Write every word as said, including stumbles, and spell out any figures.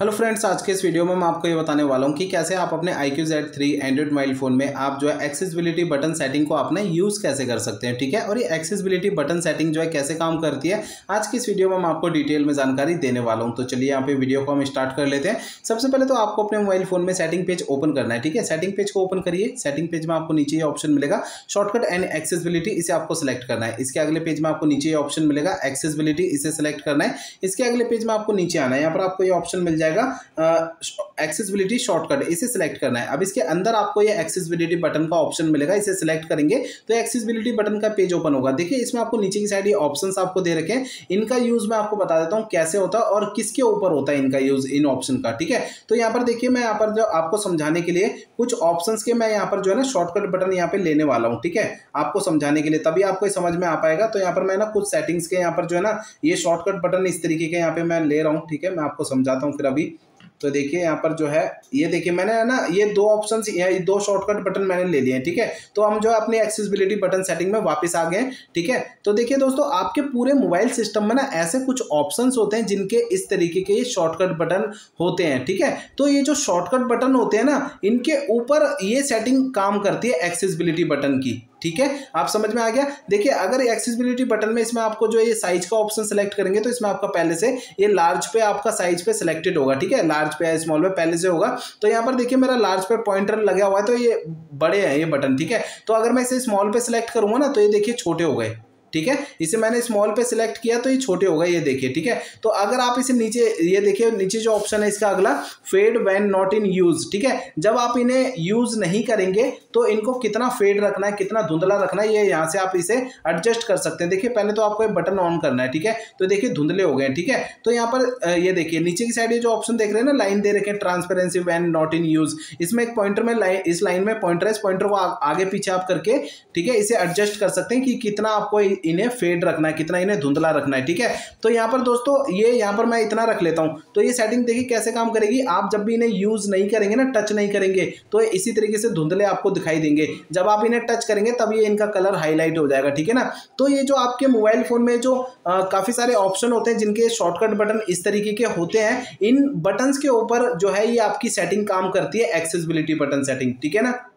Hello friends, आज के इस वीडियो में मैं आपको ये बताने वाला हूँ कि कैसे आप अपने iQOO Z three android mobile phone में आप जो है एक्सेसिबिलिटी बटन सेटिंग को आपने यूज़ कैसे कर सकते हैं, ठीक है। और ये एक्सेसिबिलिटी बटन सेटिंग जो है कैसे काम करती है, आज की इस वीडियो में मैं आपको डिटेल में जानकारी देने वाला हूँ। तो चलिए यहाँ पे वीडियो को हम स्टार्ट कर लेते हैं। सबसे पहले तो आपको अपने मोबाइल फ़ोन में सेटिंग पेज ओपन करना है, ठीक है। सेटिंग पेज को ओपन करिए। सेटिंग पेज में आपको नीचे ये ऑप्शन मिलेगा शॉर्टकट एंड एक्सेसिबिलिटी, इसे आपको सेलेक्ट करना है। इसके अगले पेज में आपको नीचे ये ऑप्शन मिलेगा एक्सेसिबिलिटी, इसे सेलेक्ट करना है। इसके अगले पेज में आपको नीचे आना है, यहाँ पर आपको ये ऑप्शन मिल जाएगा एक्सेसिबिलिटी शॉर्टकट, इसे सिलेक्ट करना है। अब इसके अंदर आपको ये एक्सेसिबिलिटी बटन का ऑप्शन मिलेगा, इसे सिलेक्ट करेंगे तो एक्सेसिबिलिटी बटन का पेज ओपन होगा। देखिए इसमें आपको नीचे की साइड ये ऑप्शंस आपको दे रखे हैं, इनका यूज मैं आपको बता देता हूं कैसे होता है और किसके ऊपर होता है इनका यूज, इन ऑप्शन का, ठीक है। तो यहाँ पर देखिए मैं यहाँ पर जो आपको समझाने के लिए कुछ ऑप्शंस के मैं यहाँ पर जो है ना शॉर्टकट बटन यहाँ पे लेने वाला हूँ, ठीक है, आपको समझाने के लिए, तभी आपको समझ में आ पाएगा। तो यहाँ पर मैं ना कुछ सेटिंग्स के यहाँ पर जो है ना ये शॉर्टकट बटन इस तरीके के यहाँ पे मैं ले रहा हूँ, ठीक है। मैं आपको समझाता हूँ फिर अभी। तो देखिए यहाँ पर जो है ये देखिए मैंने ना ये दो ऑप्शन ये दो शॉर्टकट बटन मैंने ले लिए हैं, ठीक है। तो हम जो है अपनी एक्सेसिबिलिटी बटन सेटिंग में वापस आ गए, ठीक है। तो देखिए दोस्तों, आपके पूरे मोबाइल सिस्टम में ना ऐसे कुछ ऑप्शंस होते हैं जिनके इस तरीके के ये शॉर्टकट बटन होते हैं, ठीक है। तो ये जो शॉर्टकट बटन होते हैं ना, इनके ऊपर ये सेटिंग काम करती है एक्सेसिबिलिटी बटन की, ठीक है। आप समझ में आ गया। देखिए अगर एक्सेसिबिलिटी बटन में इसमें आपको जो ये साइज का ऑप्शन सेलेक्ट करेंगे तो इसमें आपका पहले से ये लार्ज पे आपका साइज पे सिलेक्टेड होगा, ठीक है। लार्ज पे या स्मॉल पे पहले से होगा। तो यहाँ पर देखिए मेरा लार्ज पे पॉइंटर लगा हुआ है, तो ये बड़े हैं ये बटन, ठीक है। तो अगर मैं इसे स्मॉल पे सिलेक्ट करूंगा ना तो ये देखिए छोटे हो गए, ठीक है। इसे मैंने स्मॉल पे सिलेक्ट किया तो ये छोटे होगा, ये देखिए, ठीक है। तो अगर आप इसे नीचे ये देखिए नीचे जो ऑप्शन है इसका अगला fade when not in use, ठीक है। जब आप इन्हें यूज नहीं करेंगे तो इनको कितना फेड रखना है, कितना धुंधला रखना है, ये यहाँ से आप इसे एडजस्ट कर सकते हैं। देखिए पहले तो आपको ये बटन ऑन करना है, ठीक है। तो देखिए धुंधले हो गए, ठीक है। तो यहाँ पर ये देखिए नीचे की साइड ये जो ऑप्शन देख रहे हैं ना, लाइन दे रखे transparency when not in use, इसमें एक पॉइंटर में लाइन इस लाइन में पॉइंटर है, इस पॉइंटर को आगे पीछे आप करके, ठीक है, इसे एडजस्ट कर सकते हैं कि कितना आपको इन्हें फेड रखना है, कितना इन्हें धुंधला रखना है, ठीक है। तो यहाँ पर दोस्तों ये यहाँ पर मैं इतना रख लेता हूँ। तो ये सेटिंग देखिए कैसे काम करेगी। आप जब भी इन्हें यूज नहीं करेंगे ना, टच नहीं करेंगे, तो इसी तरीके से धुंधले आपको दिखाई देंगे। जब आप इन्हें टच करेंगे तब ये इनका कलर हाईलाइट हो जाएगा, ठीक है ना। तो ये जो आपके मोबाइल फोन में जो आ, काफी सारे ऑप्शन होते हैं जिनके शॉर्टकट बटन इस तरीके के होते हैं, इन बटन्स के ऊपर जो है ये आपकी सेटिंग काम करती है एक्सेसिबिलिटी बटन सेटिंग, ठीक है ना।